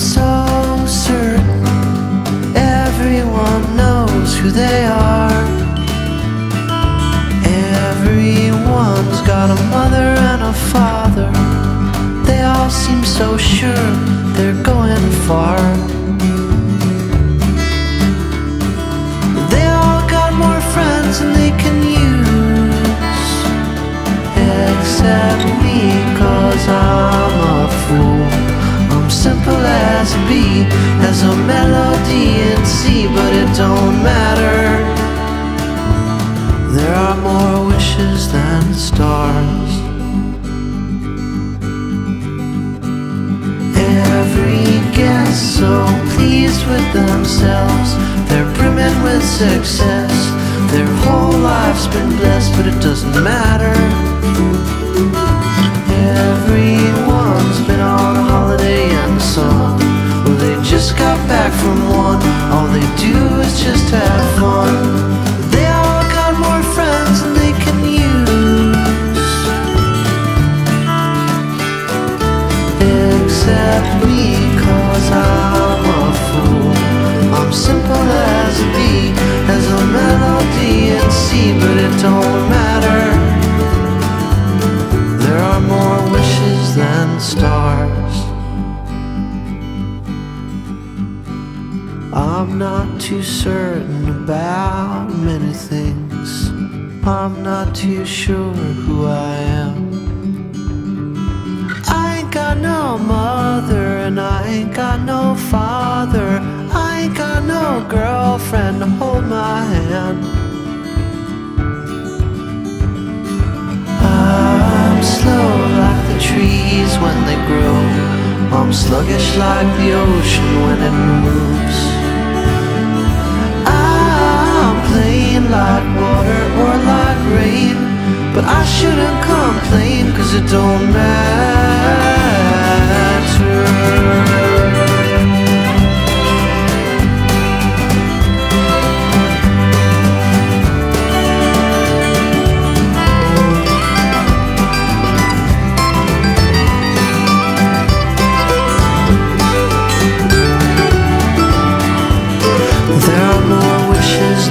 so certain everyone knows who they are. Everyone's got a mother and a father. They all seem so sure they're going far. They all got more friends than they can use, except me, 'cause I'm a fool. I'm simple as a bee, as a melody in C, but it don't matter. There are more wishes than stars. Every guest so pleased with themselves. They're brimming with success. Their whole life's been blessed, but it doesn't matter. Everyone's been on a holiday and some, well, they just got back from one. All they do is just have fun. They all got more friends than they can use, except me, 'cause I'm a fool. I'm simple as a bee, as a melody in C, but it don't matter. There are more wishes than stars. I'm not too certain about many things. I'm not too sure who I am. I ain't got no mother and I ain't got no father. I ain't got no girlfriend to hold my hand. I'm slow like the trees when they grow. I'm sluggish like the ocean when it moves. I'm plain like water or like rain, but I shouldn't complain, 'cause it don't matter.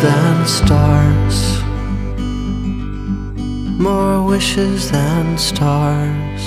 Than stars, more wishes than stars.